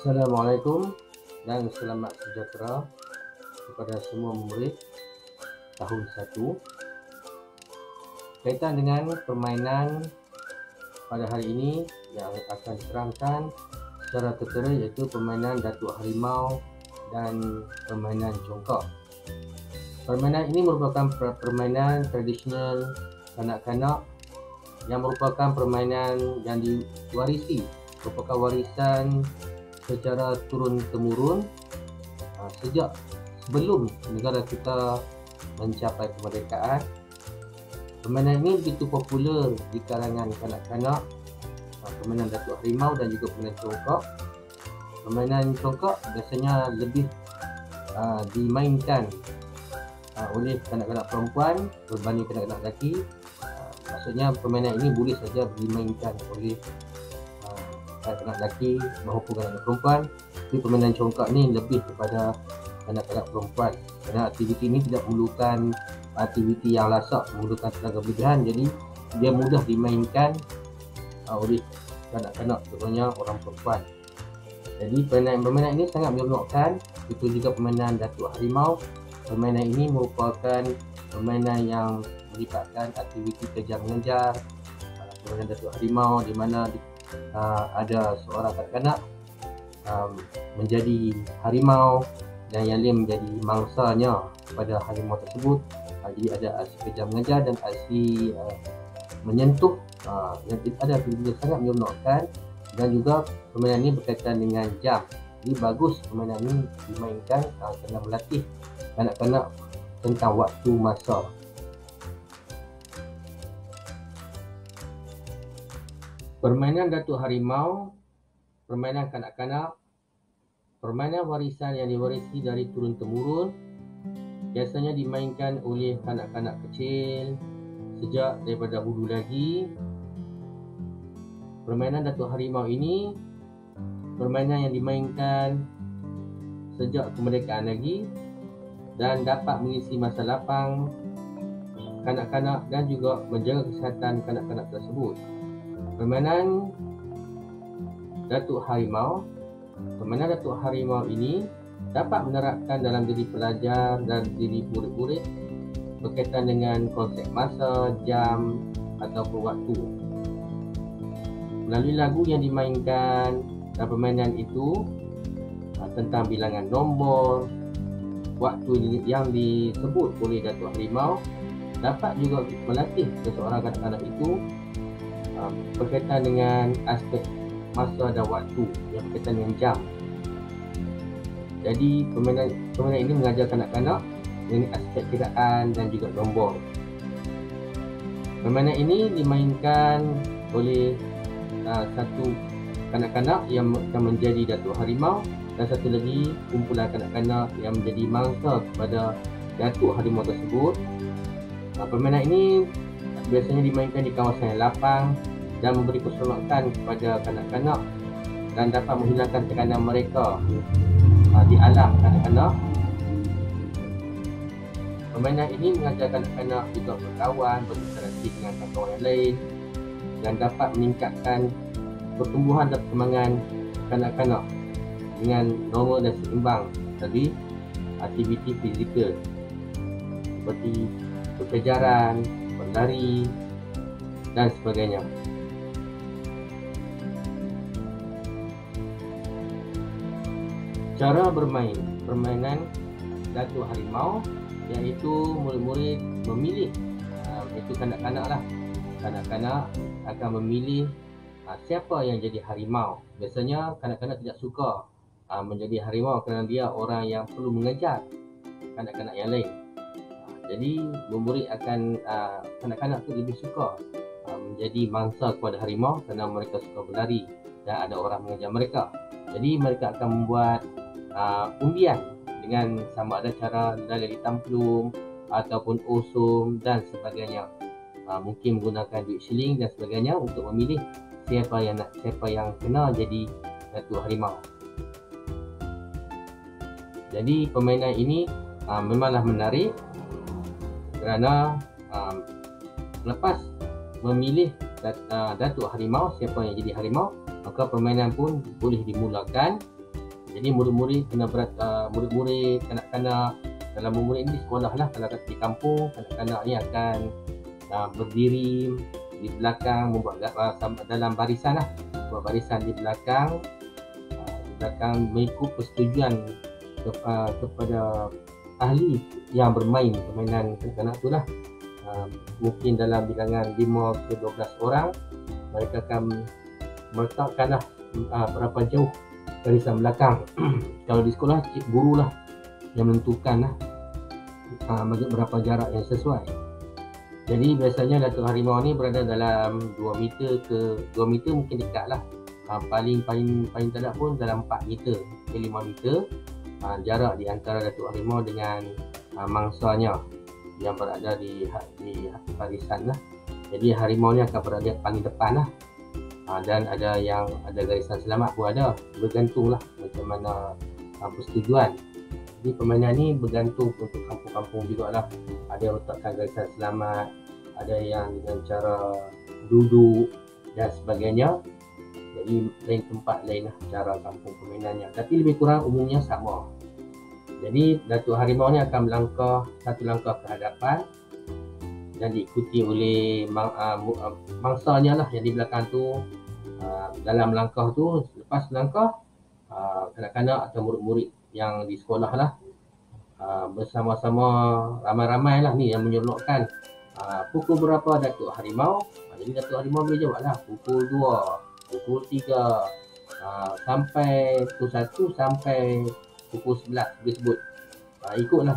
Assalamualaikum dan selamat sejahtera kepada semua murid tahun 1. Kaitan dengan permainan pada hari ini yang akan diterangkan secara tertera iaitu permainan Datuk Harimau dan permainan Congkak. Permainan ini merupakan permainan tradisional kanak-kanak yang merupakan permainan yang diwarisi, merupakan warisan secara turun-temurun sejak sebelum negara kita mencapai kemerdekaan. Permainan ini begitu popular di kalangan kanak-kanak, permainan Datuk Harimau dan juga permainan Congkak. Permainan Congkak biasanya lebih dimainkan oleh kanak-kanak perempuan berbanding kanak-kanak lelaki. Maksudnya permainan ini boleh saja dimainkan oleh kanak-kanak lelaki maupun kanak-kanak perempuan. Jadi permainan Congkak ni lebih kepada kanak-kanak perempuan kerana aktiviti ini tidak memerlukan aktiviti yang lasak, memerlukan tenaga berlebihan. Jadi dia mudah dimainkan oleh kanak-kanak, terutamanya orang perempuan. Jadi permainan ini sangat menyeronokkan. Itu juga permainan Datuk Harimau. Permainan ini merupakan permainan yang melibatkan aktiviti kejar-mengejar. Permainan Datuk Harimau di mana ada seorang kanak-kanak menjadi harimau dan yang lain menjadi mangsanya kepada harimau tersebut. Jadi ada aksi kejar-mengejar dan aksi menyentuh. Ada aktiviti sangat menyeronokkan dan juga permainan ini berkaitan dengan jam. Jadi bagus permainan ini dimainkan kerana melatih kanak-kanak tentang waktu masa. Permainan Datuk Harimau, permainan kanak-kanak, permainan warisan yang diwarisi dari turun-temurun, biasanya dimainkan oleh kanak-kanak kecil sejak daripada dahulu lagi. Permainan Datuk Harimau ini, permainan yang dimainkan sejak kemerdekaan lagi dan dapat mengisi masa lapang kanak-kanak dan juga menjaga kesihatan kanak-kanak tersebut. Permainan Datuk Harimau, permainan Datuk Harimau ini dapat menerapkan dalam diri pelajar dan diri murid-murid berkaitan dengan konsep masa, jam atau waktu. Melalui lagu yang dimainkan dalam permainan itu tentang bilangan nombor, waktu yang disebut oleh Datuk Harimau dapat juga melatih seseorang kanak-kanak itu berkaitan dengan aspek masa dan waktu yang berkaitan dengan jam. Jadi permainan ini mengajar kanak-kanak dengan aspek kiraan dan juga nombor. Permainan ini dimainkan oleh satu kanak-kanak yang akan menjadi Datuk Harimau dan satu lagi kumpulan kanak-kanak yang menjadi mangsa kepada Datuk Harimau tersebut. Permainan ini biasanya dimainkan di kawasan yang lapang dan memberi keseronokan kepada kanak-kanak dan dapat menghilangkan tekanan mereka di alam kanak-kanak. Permainan ini mengajar kanak-kanak juga berkawan, berinteraksi dengan kawan yang lain dan dapat meningkatkan pertumbuhan dan perkembangan kanak-kanak dengan normal dan seimbang dari aktiviti fizikal seperti berkejaran, berlari dan sebagainya. Cara bermain permainan Datuk Harimau iaitu murid-murid memilih, iaitu kanak-kanak akan memilih siapa yang jadi harimau. Biasanya kanak-kanak tidak suka menjadi harimau kerana dia orang yang perlu mengejar kanak-kanak yang lain. Jadi murid akan kanak-kanak tu lebih suka menjadi mangsa kepada harimau kerana mereka suka berlari dan ada orang mengejar mereka. Jadi mereka akan membuat undian dengan sama ada cara dari tamplum ataupun osum dan sebagainya. Mungkin menggunakan duit shilling dan sebagainya untuk memilih siapa yang kena jadi Datuk Harimau. Jadi permainan ini memanglah menarik kerana lepas memilih Datuk Harimau, siapa yang jadi harimau, maka permainan pun boleh dimulakan Jadi murid-murid kena murid-murid, kanak-kanak dalam murid ini sekolah lah. Kalau kat kampung, kanak-kanak ni akan berdiri di belakang, membuat dalam barisan lah, buat barisan di belakang, mengikut persetujuan kepada ahli yang bermain permainan kanak-kanak tu lah. Mungkin dalam bilangan 5 ke 12 orang, mereka akan meletakkanlah berapa jauh barisan belakang. Kalau di sekolah, guru lah yang menentukanlah berapa jarak yang sesuai. Jadi biasanya Datuk Harimau ni berada dalam 2 meter ke 2 meter mungkin dekat lah. Paling tak nak pun dalam 4 meter ke 5 meter jarak di antara Datuk Harimau dengan mangsanya yang berada di barisan lah. Jadi harimau ni akan berada paling depan lah, dan ada yang ada garisan selamat pun ada, bergantung lah macam mana persetujuan. Jadi permainan ni bergantung untuk kampung-kampung juga lah. Ada yang letakkan garisan selamat, ada yang dengan cara duduk dan sebagainya. Jadi lain tempat, lain lah cara kampung permainannya, tapi lebih kurang umumnya sama. Jadi Datuk Harimau ni akan melangkah satu langkah ke hadapan dan diikuti oleh mangsanya lah yang di belakang tu. Dalam langkah tu, lepas langkah kanak-kanak atau murid-murid yang di sekolah lah bersama-sama ramai-ramai lah ni yang menyolokkan pukul berapa Datuk Harimau. Jadi Datuk Harimau boleh jawab lah pukul 2, pukul 3 sampai pukul 1 sampai pukul 11 boleh sebut. Ikutlah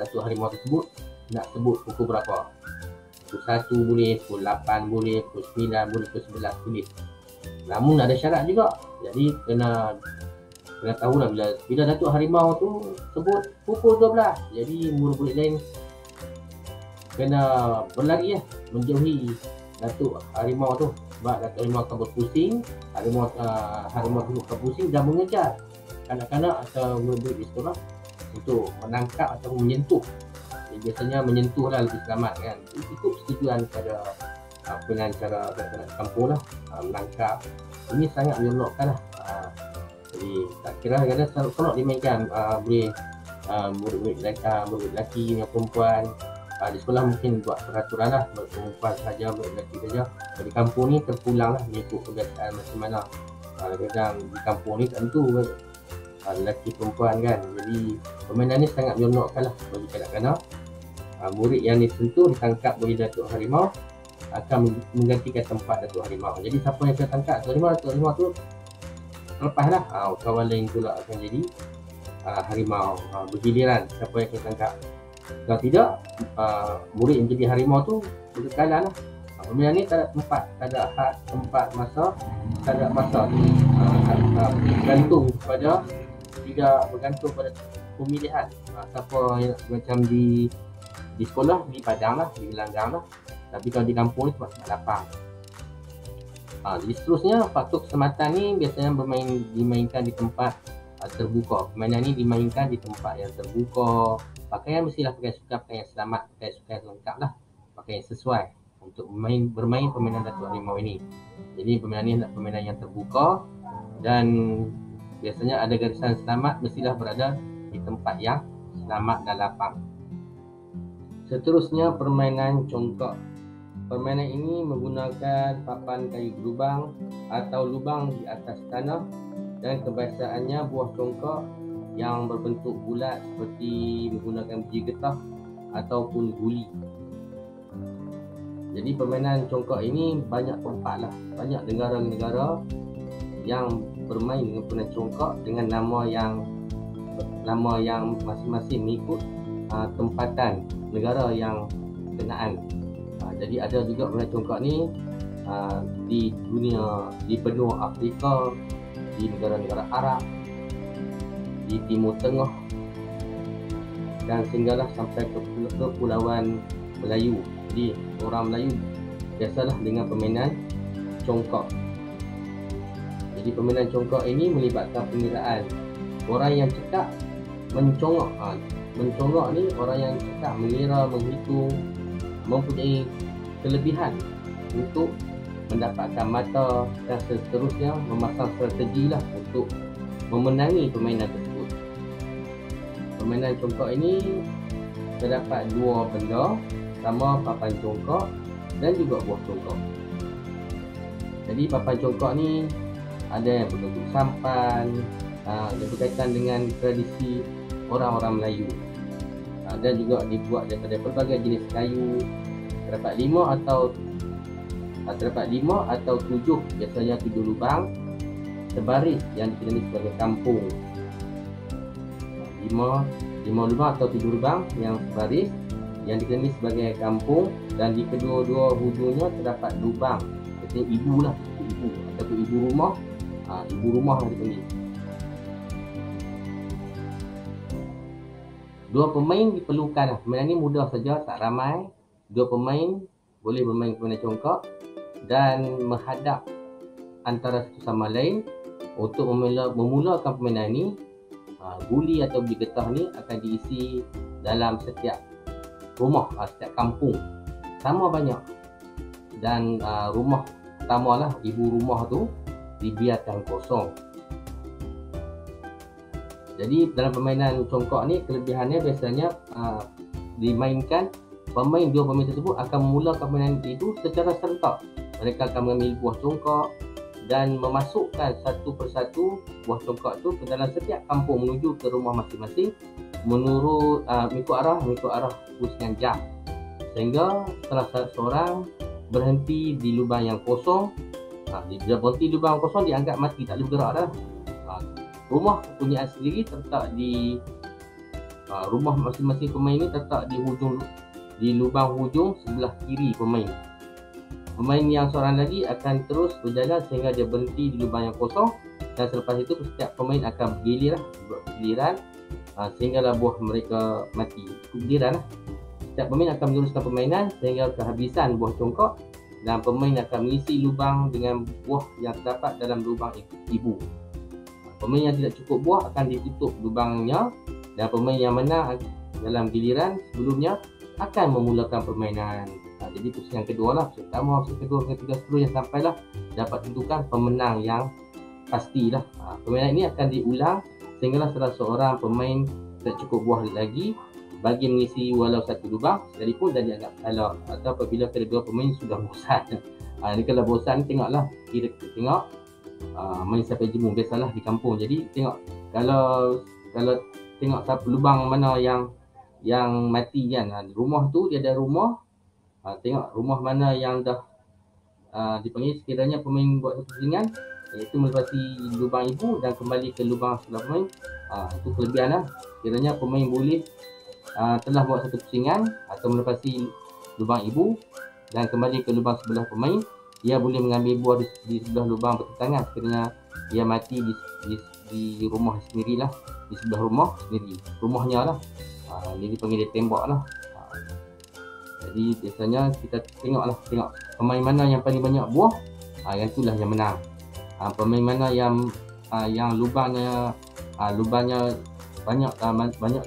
Datuk Harimau tersebut nak sebut pukul berapa. Pukul 1 boleh, pukul 8 boleh, pukul 9 boleh, pukul 11 boleh. Namun ada syarat juga. Jadi kena tahulah bila Datuk Harimau tu sebut pukul 12, jadi murid-murid lain kena berlari menjauhi Datuk Harimau tu. Sebab Datuk Harimau akan berpusing, Harimau dulu akan pusing dan mengejar kanak-kanak atau murid-murid di sekolah untuk menangkap atau menyentuh. Jadi, biasanya menyentuh lah lebih selamat kan. Ikut persetujuan pada pilihan cara kanak-kanak kampung lah, menangkap. Ini sangat menyenangkan lah. Jadi tak kira kadang kalau dimainkan boleh murid-murid lelaki dengan perempuan. Di sekolah mungkin buat peraturan lah, buat perempuan sahaja, buat lelaki sahaja. Di kampung ni terpulang lah mengikut kebiasaan macam mana. Kadang di kampung ni tentu lelaki perempuan kan. Jadi permainan ni sangat menyenangkan lah bagi kanak-kanak. Murid yang disentuh ditangkap oleh Datuk Harimau akan menggantikan tempat Datuk Harimau. Jadi siapa yang tertangkap Datuk Harimau tu lepaslah, kawan lain pula akan jadi harimau. Bergiliran siapa yang tertangkap. Kalau tidak, murid yang jadi harimau tu berkekalan lah. Pemilihan ni tak ada tempat, tak ada had, tempat, masa, tak ada masa. Bergantung pada pemilihan. Siapa yang macam di sekolah, di padang lah, di gelanggang lah. Tapi kalau di kampung ni sebab tak lapang. Jadi seterusnya, faktor kesematan ni biasanya dimainkan di tempat terbuka. Permainan ni dimainkan di tempat yang terbuka. Pakaian mestilah pakai sukan, pakaian yang selamat, pakai sukan yang lengkap lah, pakaian yang sesuai untuk bermain permainan Datuk Harimau ini. Jadi permainan ini adalah permainan yang terbuka dan biasanya ada garisan selamat, mestilah berada di tempat yang selamat dan lapang. Seterusnya permainan Congkak. Permainan ini menggunakan papan kayu lubang atau lubang di atas tanah dan kebiasaannya buah congkak yang berbentuk bulat seperti menggunakan biji getah ataupun guli. Jadi permainan congkak ini banyak tempat lah, banyak negara-negara yang bermain dengan permainan congkak dengan nama yang masing-masing mengikut tempatan negara yang berkenaan. Jadi ada juga permainan congkak ni di dunia, di benua Afrika, di negara-negara Arab, di Timur Tengah dan sehinggalah sampai ke Pulauan Melayu. Jadi orang Melayu biasalah dengan permainan congkak. Jadi permainan congkak ini melibatkan pengiraan. Orang yang cekak mencongok. Mencongok ni orang yang cekak mengira, menghitung, mempunyai kelebihan untuk mendapatkan mata dan seterusnya, memasang strategi lah untuk memenangi permainan tersebut. Permainan congkak ini terdapat dua benda, sama papan congkak dan juga buah congkak. Jadi papan congkak ni ada yang berbentuk sampan, yang berkaitan dengan tradisi orang-orang Melayu, dan juga dibuat daripada pelbagai jenis kayu. Terdapat 5 atau 7, biasanya 7 lubang sebaris yang dikenali sebagai kampung. 5 lubang atau 7 lubang yang sebaris yang dikenali sebagai kampung, dan di kedua-dua hujungnya terdapat lubang. Jadi ibu atau ibu rumah, ibu rumah yang dipanggil. Dua pemain diperlukan. Permainan ini mudah saja, tak ramai. Dua pemain boleh bermain permainan congkak dan menghadap antara satu sama lain untuk memulakan permainan ini. Guli atau beli getah ni akan diisi dalam setiap rumah, setiap kampung sama banyak, dan rumah pertamalah, ibu rumah tu dibiarkan kosong. Jadi dalam permainan congkak ni kelebihannya biasanya dimainkan dua pemain tersebut akan memulakan permainan itu secara serentak. Mereka akan mengambil buah congkak dan memasukkan satu persatu buah congkak tu ke dalam setiap kampung menuju ke rumah masing-masing menurut mengikut arah usian jam, sehingga salah satu seorang berhenti di lubang yang kosong. Dia berhenti di lubang kosong, dianggap mati, tak boleh bergerak dah. Rumah kepunyaan sendiri terletak di rumah masing-masing pemain ni terletak di hujung, di lubang hujung sebelah kiri pemain. Pemain yang seorang lagi akan terus berjalan sehingga dia berhenti di lubang yang kosong, dan selepas itu setiap pemain akan bergiliran sehinggalah buah mereka mati. Bergiliran. Setiap pemain akan meneruskan permainan sehingga kehabisan buah congkak, dan pemain akan mengisi lubang dengan buah yang terdapat dalam lubang ibu. Pemain yang tidak cukup buah akan ditutup lubangnya, dan pemain yang menang dalam giliran sebelumnya akan memulakan permainan. Jadi pusingan kedua lah, pusing pertama, pusing kedua, pusing ketiga, seterusnya sampailah dapat tentukan pemenang yang pastilah. Permainan ini akan diulang sehinggalah salah seorang pemain tak cukup buah lagi bagi mengisi walau satu lubang sekalipun dan dianggap kalah, atau apabila kedua pemain sudah bosan. Ini kalau bosan tengoklah, tengok main sampai jemu, biasalah di kampung. Jadi tengok kalau tengok siapa lubang mana yang mati kan. Rumah tu dia ada rumah. Tengok rumah mana yang dah dipanggil. Sekiranya pemain buat satu pusingan, iaitu melepasi lubang ibu dan kembali ke lubang sebelah pemain, itu kelebihan lah. Sekiranya pemain boleh telah buat satu pusingan atau melepasi lubang ibu dan kembali ke lubang sebelah pemain, dia boleh mengambil buah di sebelah lubang bertentangan. Sekiranya dia mati di rumah sendirilah, di sebelah rumah sendiri, rumahnya lah. Dia dipanggil dia tembak lah. Jadi biasanya kita tengok pemain mana yang paling banyak buah, yang itulah yang menang. Pemain mana yang lubangnya banyak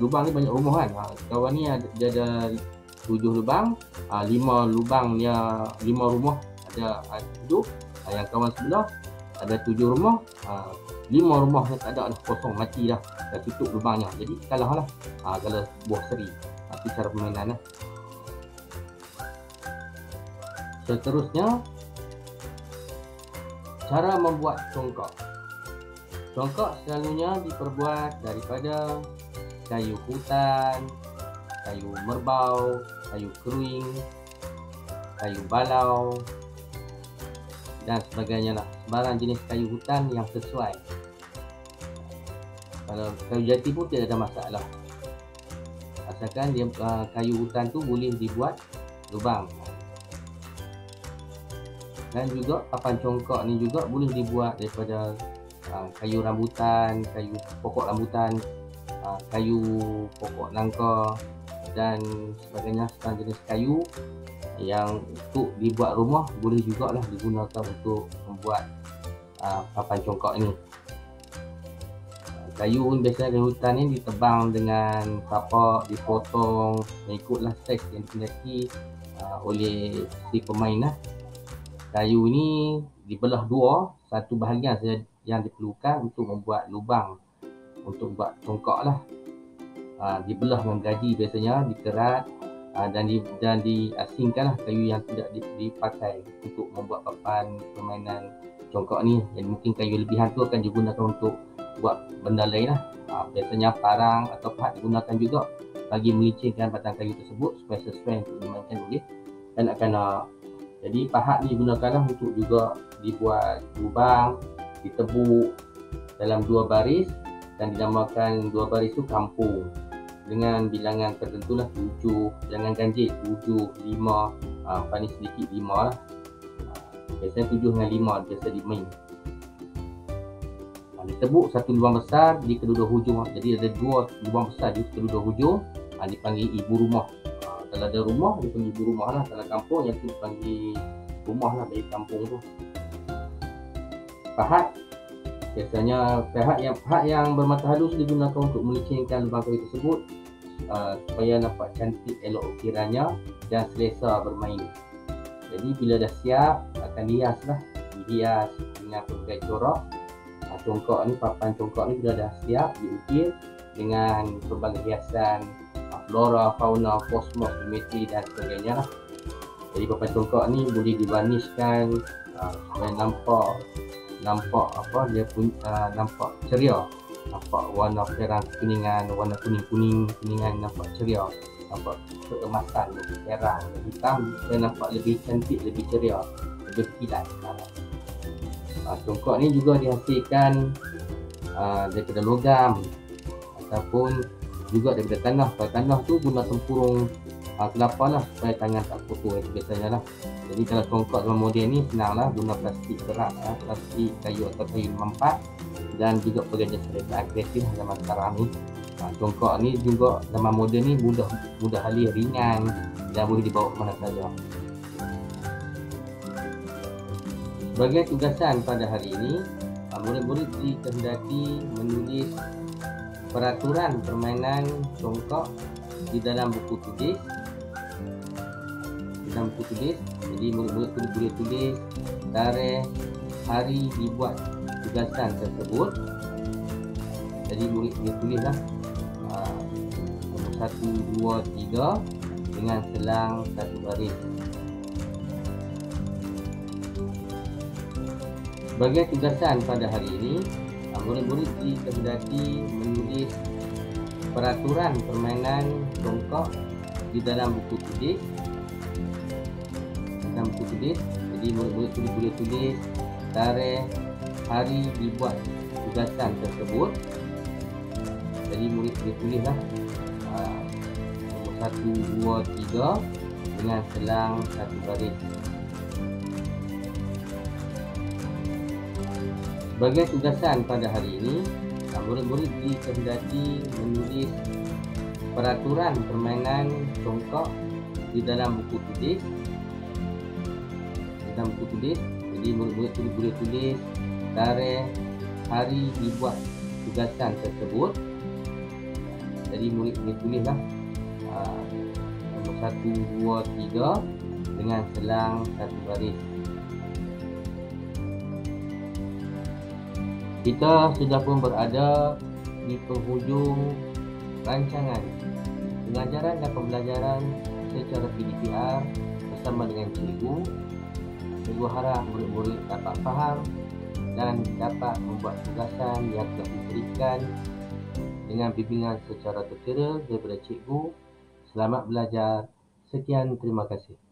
lubang ni, banyak rumah kan. Kawan ni dia ada 7 lubang, 5 lubang dia 5 rumah ada 7, yang kawan sebelah ada 7 rumah, 5 rumah yang tak ada, kosong, mati dah, dah tutup lubangnya. Jadi kalahlah kalau buah seri. Itu cara permainan lah. Seterusnya, cara membuat congkak. Congkak selalunya diperbuat daripada kayu hutan, kayu merbau, kayu kering, kayu balau dan sebagainya lah. Sebarang jenis kayu hutan yang sesuai. Kalau kayu jati pun tidak ada masalah, asalkan dia, kayu hutan tu boleh dibuat lubang. Dan juga papan congkak ni juga boleh dibuat daripada kayu rambutan, kayu pokok rambutan, kayu pokok nangka dan sebagainya. Sebarang jenis kayu yang untuk dibuat rumah boleh jugalah digunakan untuk membuat papan congkak ni. Kayu pun biasanya kayu hutan ni ditebang dengan tapak, dipotong mengikutlah saiz yang dikehendaki oleh si pemain lah. Kayu ni dibelah dua, satu bahagian saja yang diperlukan untuk membuat lubang untuk buat congkak lah. Dibelah dengan gaji biasanya, dikerat dan diasingkanlah kayu yang tidak dipakai untuk membuat papan permainan congkak ni. Jadi mungkin kayu lebihan tu akan digunakan untuk buat benda lain lah. Biasanya parang atau pahat digunakan juga bagi melincirkan batang kayu tersebut supaya sesuai untuk dimainkan oleh kanak-kanak. Jadi pahat ni digunakanlah untuk juga dibuat lubang, ditebuk dalam dua baris dan dinamakan dua baris tu kampung, dengan bilangan tertentulah 7, jangan ganjil 7, 5, paling sedikit 5 lah. Biasanya 7 dengan 5 biasa dimain. Ditebuk satu lubang besar di kedua-dua hujung, jadi ada 2 lubang besar di kedua-dua hujung, dipanggil ibu rumah. Kalau ada rumah dipanggil ibu rumah lah, kalau kampung yang tu dipanggil rumah lah dari kampung tu. Pahat, biasanya pahat yang bermata halus digunakan untuk melincirkan lubang kayu tersebut supaya nampak cantik elok ukirannya dan selesa bermain. Jadi bila dah siap akan dihiaslah, dihias dengan pelbagai corak. Congkak ni, papan congkak ni bila dah siap diukir dengan pelbagai hiasan flora, fauna, kosmos, geometri dan sebagainya lah. Jadi papan congkak ni boleh diwarniskan supaya nampak apa dia pun nampak ceria, nampak warna perang kuningan, warna kuningan nampak ceria, nampak keemasan, lebih terang, lebih hitam supaya nampak lebih cantik, lebih ceria, lebih kilat. Congkak ni juga dihasilkan daripada logam ataupun juga daripada tanah. Kalau tanah tu guna tempurung kelapa lah supaya tangan tak kotor biasanya lah. Jadi kalau congkak zaman moden ni senanglah, guna plastik kerat, plastik kayu atau kayu mempat dan juga pekerja serba kreatif zaman sekarang ni. Congkak ni juga zaman moden ni mudah halia, ringan dan boleh dibawa ke mana saja. Sebagai tugasan pada hari ini, murid-murid dikehendaki menulis peraturan permainan congkak di dalam buku tulis. Jadi murid-murid boleh tulis tarikh hari dibuat tugasan tersebut. Jadi murid boleh tulislah 1, 2, 3 dengan selang 1 baris. Sebagai tugasan pada hari ini, murid-murid dikehendaki menulis peraturan permainan congkak di dalam buku tulis. Jadi murid-murid boleh tulis tarikh hari dibuat tugasan tersebut. Jadi murid boleh tulislah 1, 2, 3 dengan selang 1 baris. Sebagai tugasan pada hari ini, murid-murid dikehendaki menulis peraturan permainan congkak di dalam buku tulis. Jadi murid-murid boleh tulis tarikh hari dibuat tugasan tersebut. Jadi murid boleh tulislah 1, 2, 3 dengan selang 1 baris. Kita sudah pun berada di penghujung rancangan pengajaran dan pembelajaran secara PdPR bersama dengan cikgu. Cikgu harap murid-murid dapat faham dan dapat membuat tugasan yang telah diberikan dengan bimbingan secara tertera daripada cikgu. Selamat belajar. Sekian, terima kasih.